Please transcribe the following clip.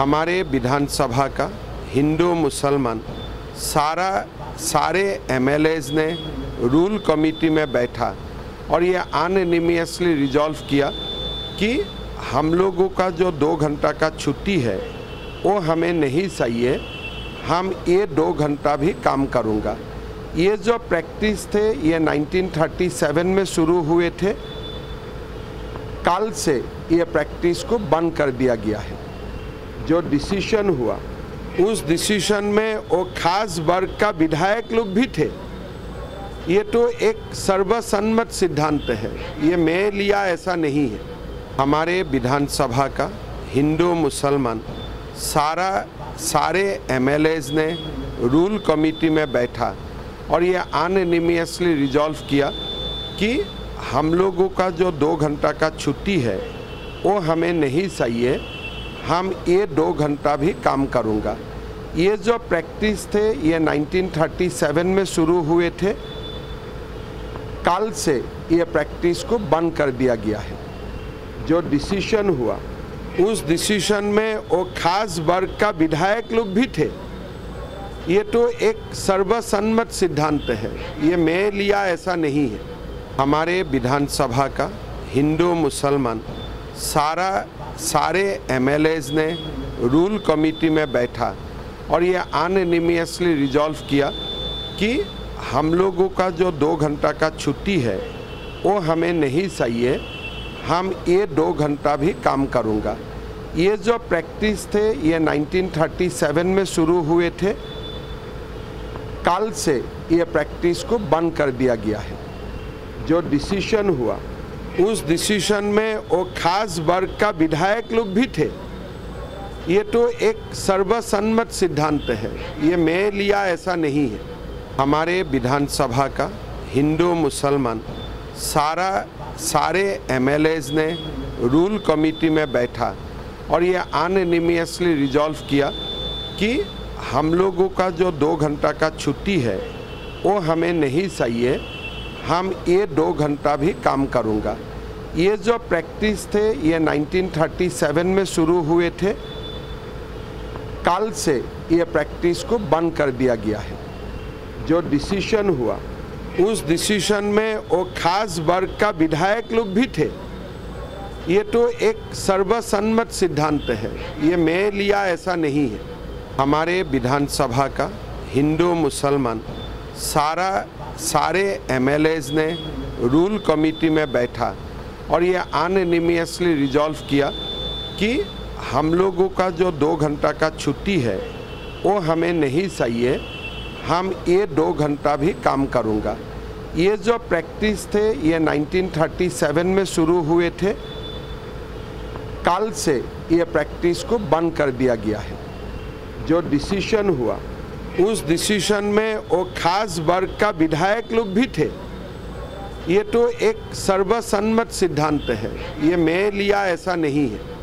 हमारे विधानसभा का हिंदू मुसलमान सारे एमएलएज ने रूल कमेटी में बैठा और ये अनएनिमियसली रिजॉल्व किया कि हम लोगों का जो 2 घंटा का छुट्टी है वो हमें नहीं चाहिए, हम ये 2 घंटा भी काम करूँगा। ये जो प्रैक्टिस थे ये 1937 में शुरू हुए थे, कल से ये प्रैक्टिस को बंद कर दिया गया है। जो डिसीशन हुआ उस डिसीशन में वो खास वर्ग का विधायक लोग भी थे। ये तो एक सर्वसम्मत सिद्धांत है, ये मैं लिया ऐसा नहीं है। हमारे विधानसभा का हिंदू मुसलमान सारे एमएलएज ने रूल कमेटी में बैठा और ये अनएनिमियसली रिजॉल्व किया कि हम लोगों का जो 2 घंटा का छुट्टी है वो हमें नहीं चाहिए, हम ये 2 घंटा भी काम करूँगा। ये जो प्रैक्टिस थे ये 1937 में शुरू हुए थे, कल से ये प्रैक्टिस को बंद कर दिया गया है। जो डिसीशन हुआ उस डिसीशन में वो खास वर्ग का विधायक लोग भी थे। ये तो एक सर्वसम्मत सिद्धांत है, ये मैं लिया ऐसा नहीं है। हमारे विधानसभा का हिंदू मुसलमान सारे एमएलएज ने रूल कमेटी में बैठा और ये अनएनिमियसली रिजॉल्व किया कि हम लोगों का जो 2 घंटा का छुट्टी है वो हमें नहीं चाहिए, हम ये 2 घंटा भी काम करूँगा। ये जो प्रैक्टिस थे ये 1937 में शुरू हुए थे, कल से ये प्रैक्टिस को बंद कर दिया गया है। जो डिसीशन हुआ उस डिसीशन में वो खास वर्ग का विधायक लोग भी थे। ये तो एक सर्वसम्मत सिद्धांत है, ये मैं लिया ऐसा नहीं है। हमारे विधानसभा का हिंदू मुसलमान सारे एमएलएज ने रूल कमेटी में बैठा और ये अनएनिमियसली रिजॉल्व किया कि हम लोगों का जो 2 घंटा का छुट्टी है वो हमें नहीं चाहिए, हम ये 2 घंटा भी काम करूँगा। ये जो प्रैक्टिस थे ये 1937 में शुरू हुए थे, कल से ये प्रैक्टिस को बंद कर दिया गया है। जो डिसीशन हुआ उस डिसीशन में वो खास वर्ग का विधायक लोग भी थे। ये तो एक सर्वसम्मत सिद्धांत है, ये मैं लिया ऐसा नहीं है। हमारे विधानसभा का हिंदू मुसलमान सारे एमएलएज ने रूल कमेटी में बैठा और ये अनएनिमियसली रिजॉल्व किया कि हम लोगों का जो 2 घंटा का छुट्टी है वो हमें नहीं चाहिए, हम ये 2 घंटा भी काम करूँगा। ये जो प्रैक्टिस थे ये 1937 में शुरू हुए थे, कल से ये प्रैक्टिस को बंद कर दिया गया है। जो डिसीशन हुआ उस डिसीशन में वो खास वर्ग का विधायक लोग भी थे। ये तो एक सर्वसम्मत सिद्धांत है, ये मैं लिया ऐसा नहीं है।